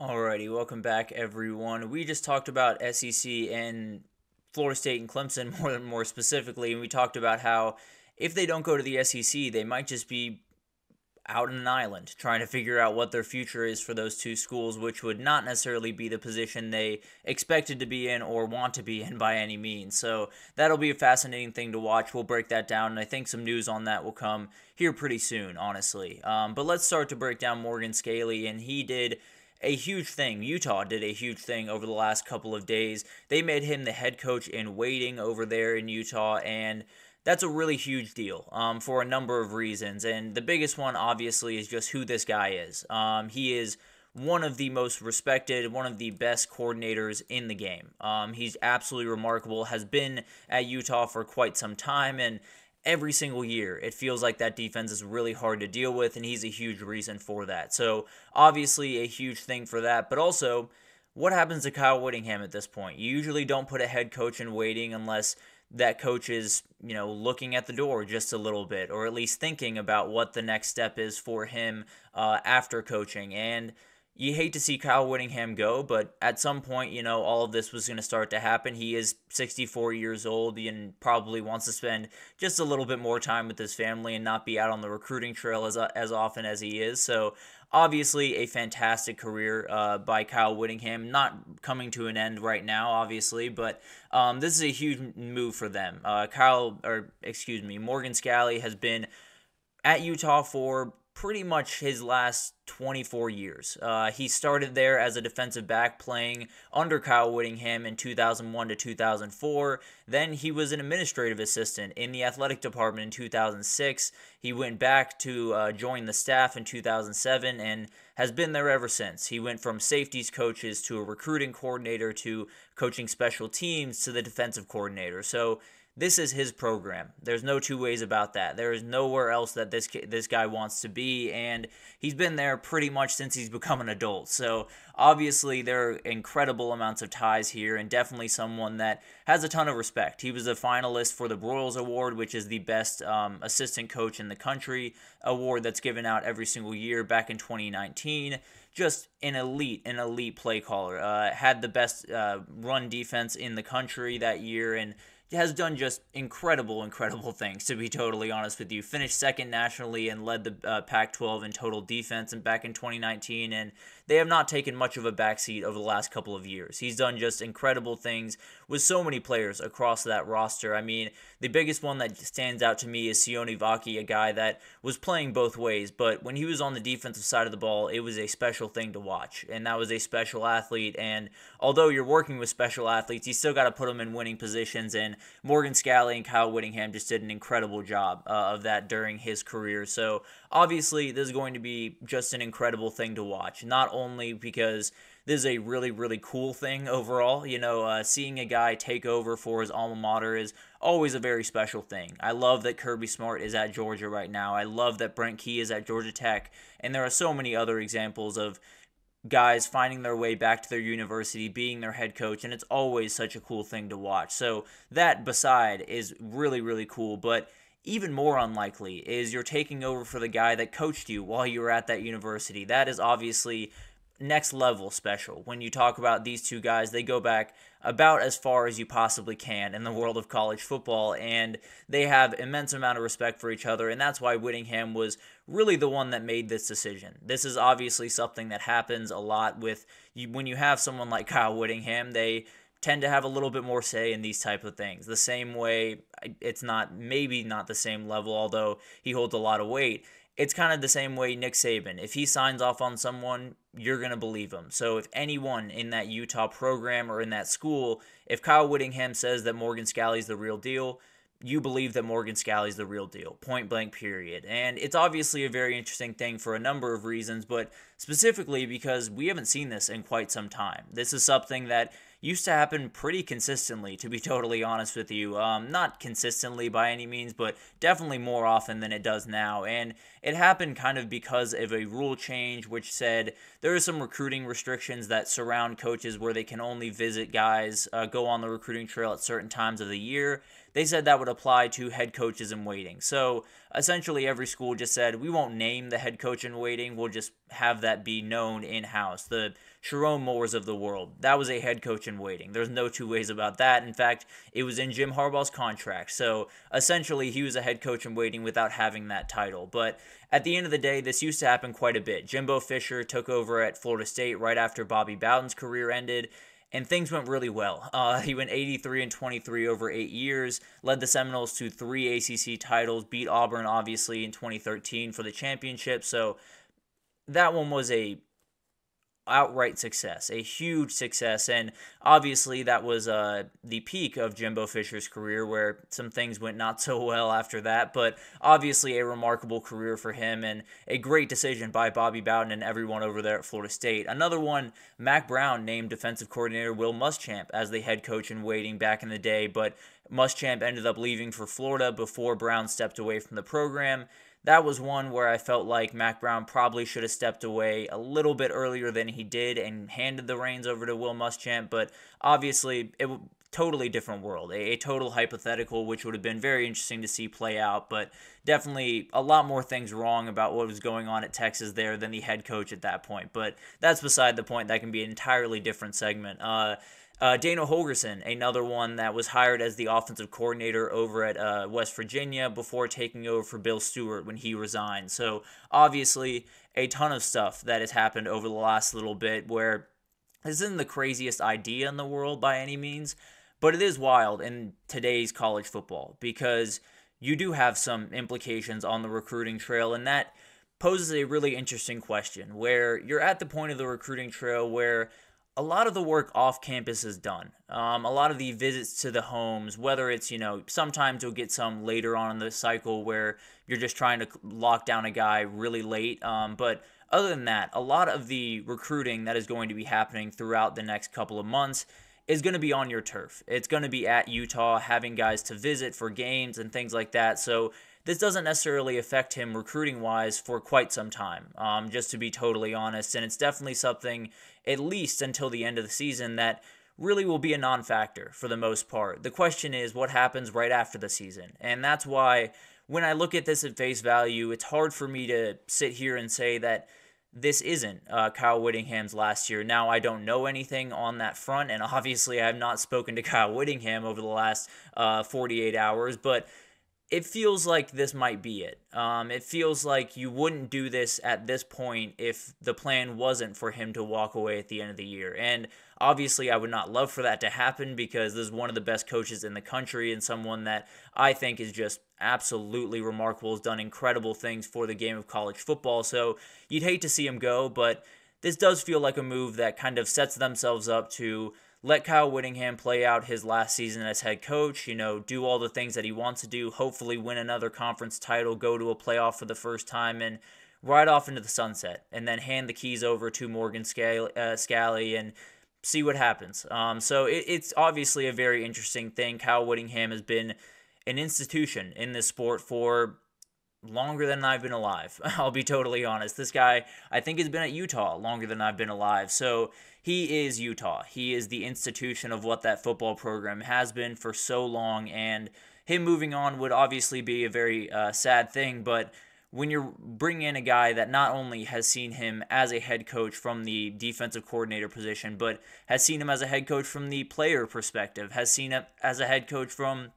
Alrighty, welcome back, everyone. We just talked about SEC and Florida State and Clemson more specifically, and we talked about how if they don't go to the SEC, they might just be out on an island trying to figure out what their future is for those two schools, which would not necessarily be the position they expected to be in or want to be in by any means. So that'll be a fascinating thing to watch. We'll break that down, and I think some news on that will come here pretty soon, honestly. But let's start to break down Morgan Scalley, and he did a huge thing. Utah did a huge thing over the last couple of days. They made him the head coach in waiting over there in Utah, and that's a really huge deal for a number of reasons. And the biggest one, obviously, is just who this guy is. He is one of the most respected, one of the best coordinators in the game. He's absolutely remarkable, has been at Utah for quite some time, and every single year, it feels like that defense is really hard to deal with, and he's a huge reason for that. So, obviously, a huge thing for that, but also, what happens to Kyle Whittingham at this point? You usually don't put a head coach in waiting unless that coach is, you know, looking at the door just a little bit, or at least thinking about what the next step is for him after coaching, and you hate to see Kyle Whittingham go, but at some point, you know, all of this was going to start to happen. He is 64 years old and probably wants to spend just a little bit more time with his family and not be out on the recruiting trail as often as he is. So, obviously, a fantastic career by Kyle Whittingham. Not coming to an end right now, obviously, but this is a huge move for them. Morgan Scalley has been at Utah for pretty much his last 24 years. He started there as a defensive back playing under Kyle Whittingham in 2001 to 2004. Then he was an administrative assistant in the athletic department in 2006. He went back to join the staff in 2007 and has been there ever since. He went from safeties coaches to a recruiting coordinator to coaching special teams to the defensive coordinator. So this is his program. There's no two ways about that. There is nowhere else that this guy wants to be, and he's been there pretty much since he's become an adult. So obviously there are incredible amounts of ties here, and definitely someone that has a ton of respect. He was a finalist for the Broyles Award, which is the best assistant coach in the country award that's given out every single year back in 2019. Just an elite play caller. Had the best run defense in the country that year, and has done just incredible things, to be totally honest with you. Finished second nationally and led the Pac-12 in total defense and back in 2019, and they have not taken much of a backseat over the last couple of years. He's done just incredible things with so many players across that roster. I mean, the biggest one that stands out to me is Sione Vaki, a guy that was playing both ways, but when he was on the defensive side of the ball, it was a special thing to watch, and that was a special athlete, and although you're working with special athletes, you still got to put them in winning positions, and Morgan Scalley and Kyle Whittingham just did an incredible job of that during his career. So obviously this is going to be just an incredible thing to watch, not only because this is a really cool thing overall. You know, seeing a guy take over for his alma mater is always a very special thing. I love that Kirby Smart is at Georgia right now. I love that Brent Key is at Georgia Tech, and there are so many other examples of guys finding their way back to their university, being their head coach, and it's always such a cool thing to watch. So that beside is really cool, but even more unlikely is you're taking over for the guy that coached you while you were at that university. That is obviously next level special. When you talk about these two guys, they go back about as far as you possibly can in the world of college football, and they have immense amount of respect for each other, and that's why Whittingham was really the one that made this decision. This is obviously something that happens a lot with you. When you have someone like Kyle Whittingham, they tend to have a little bit more say in these type of things. The same way, it's not, maybe not the same level, although he holds a lot of weight. It's kind of the same way Nick Saban. If he signs off on someone, you're going to believe him. So if anyone in that Utah program or in that school, if Kyle Whittingham says that Morgan Scalley's the real deal, you believe that Morgan Scalley's the real deal, point blank period. And it's obviously a very interesting thing for a number of reasons, but specifically because we haven't seen this in quite some time. This is something that used to happen pretty consistently, to be totally honest with you. Not consistently by any means, but definitely more often than it does now. And it happened kind of because of a rule change which said there are some recruiting restrictions that surround coaches where they can only visit guys, go on the recruiting trail at certain times of the year. They said that would apply to head coaches in waiting. So essentially every school just said, we won't name the head coach in waiting, we'll just have that that be known in-house. The Sharon Moores of the world, that was a head coach in waiting. There's no two ways about that. In fact, it was in Jim Harbaugh's contract. So essentially, he was a head coach in waiting without having that title. But at the end of the day, this used to happen quite a bit. Jimbo Fisher took over at Florida State right after Bobby Bowden's career ended, and things went really well. He went 83-23 over 8 years, led the Seminoles to 3 ACC titles, beat Auburn, obviously, in 2013 for the championship. So that one was a outright success, a huge success. And obviously, that was the peak of Jimbo Fisher's career, where some things went not so well after that. But obviously, a remarkable career for him, and a great decision by Bobby Bowden and everyone over there at Florida State. Another one, Mack Brown named defensive coordinator Will Muschamp as the head coach in waiting back in the day, but Muschamp ended up leaving for Florida before Brown stepped away from the program. That was one where I felt like Mack Brown probably should have stepped away a little bit earlier than he did and handed the reins over to Will Muschamp, but obviously it was a totally different world, a total hypothetical, which would have been very interesting to see play out, but definitely a lot more things wrong about what was going on at Texas there than the head coach at that point, but that's beside the point. That can be an entirely different segment. Dana Holgerson, another one that was hired as the offensive coordinator over at West Virginia before taking over for Bill Stewart when he resigned. So obviously a ton of stuff that has happened over the last little bit, where this isn't the craziest idea in the world by any means, but it is wild in today's college football because you do have some implications on the recruiting trail, and that poses a really interesting question where you're at the point of the recruiting trail where a lot of the work off campus is done. A lot of the visits to the homes, whether it's, sometimes you'll get some later on in the cycle where you're just trying to lock down a guy really late. But other than that, a lot of the recruiting that is going to be happening throughout the next couple of months is going to be on your turf. It's going to be at Utah, having guys to visit for games and things like that. So this doesn't necessarily affect him recruiting-wise for quite some time, just to be totally honest. And it's definitely something, at least until the end of the season, that really will be a non-factor for the most part. The question is what happens right after the season. And that's why when I look at this at face value, it's hard for me to sit here and say that this isn't Kyle Whittingham's last year. Now, I don't know anything on that front, and obviously I have not spoken to Kyle Whittingham over the last 48 hours, but it feels like this might be it. It feels like you wouldn't do this at this point if the plan wasn't for him to walk away at the end of the year. And obviously, I would not love for that to happen because this is one of the best coaches in the country and someone that I think is just absolutely remarkable, has done incredible things for the game of college football. So you'd hate to see him go, but this does feel like a move that kind of sets themselves up to let Kyle Whittingham play out his last season as head coach, do all the things that he wants to do, hopefully win another conference title, go to a playoff for the first time, and ride off into the sunset, and then hand the keys over to Morgan Scalley and see what happens. So it's obviously a very interesting thing. Kyle Whittingham has been an institution in this sport for longer than I've been alive. I'll be totally honest. This guy, I think, has been at Utah longer than I've been alive. So he is Utah. He is the institution of what that football program has been for so long. And him moving on would obviously be a very sad thing. But when you're bringing in a guy that not only has seen him as a head coach from the defensive coordinator position, but has seen him as a head coach from the player perspective, has seen him as a head coach from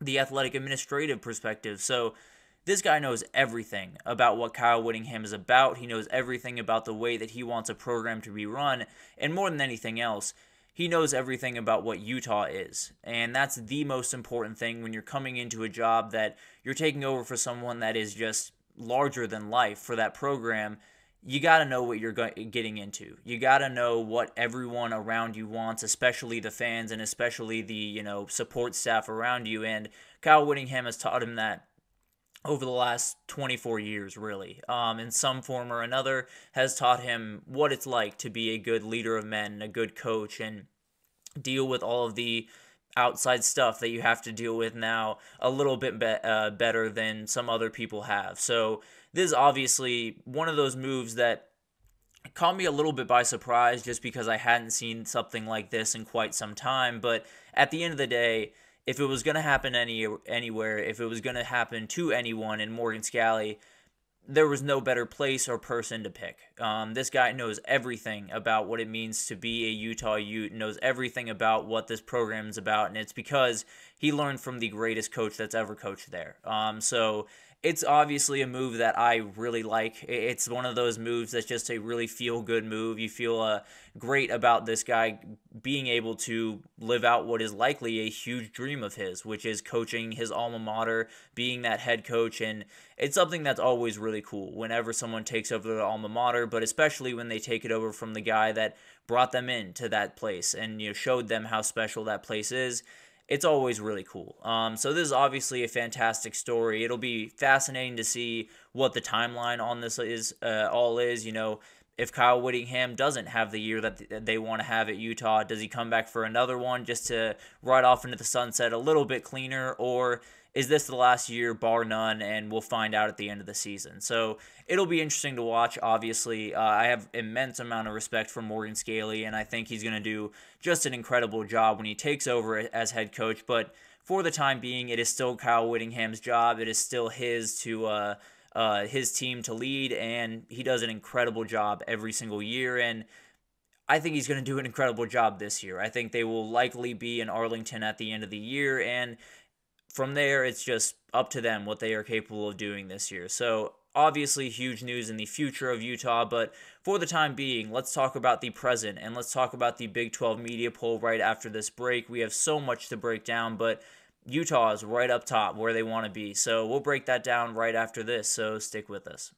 the athletic administrative perspective. So this guy knows everything about what Kyle Whittingham is about. He knows everything about the way that he wants a program to be run. And more than anything else, he knows everything about what Utah is. And that's the most important thing when you're coming into a job that you're taking over for someone that is just larger than life for that program. You got to know what you're getting into. You got to know what everyone around you wants, especially the fans and especially the, support staff around you. And Kyle Whittingham has taught him that over the last 24 years, really, in some form or another, has taught him what it's like to be a good leader of men, a good coach, and deal with all of the outside stuff that you have to deal with now a little bit better than some other people have. So this is obviously one of those moves that caught me a little bit by surprise just because I hadn't seen something like this in quite some time. But at the end of the day, if it was going to happen anywhere, if it was going to happen to anyone in Morgan Scalley, there was no better place or person to pick. This guy knows everything about what it means to be a Utah Ute, knows everything about what this program is about, and it's because he learned from the greatest coach that's ever coached there. So it's obviously a move that I really like. It's one of those moves that's just a really feel-good move. You feel great about this guy being able to live out what is likely a huge dream of his, which is coaching his alma mater, being that head coach, and it's something that's always really cool whenever someone takes over their alma mater, but especially when they take it over from the guy that brought them into that place and, you know, showed them how special that place is. It's always really cool. So this is obviously a fantastic story. It'll be fascinating to see what the timeline on this is. You know, if Kyle Whittingham doesn't have the year that they want to have at Utah, does he come back for another one just to ride off into the sunset a little bit cleaner, or is this the last year, bar none, and we'll find out at the end of the season? So it'll be interesting to watch, obviously. I have immense amount of respect for Morgan Scalley, and I think he's going to do just an incredible job when he takes over as head coach. But for the time being, it is still Kyle Whittingham's job. It is still his team to lead, and he does an incredible job every single year, and I think he's going to do an incredible job this year. I think they will likely be in Arlington at the end of the year, and from there, it's just up to them what they are capable of doing this year. So obviously huge news in the future of Utah, but for the time being, let's talk about the present, and let's talk about the Big 12 media poll right after this break. We have so much to break down, but Utah is right up top where they want to be. So we'll break that down right after this, so stick with us.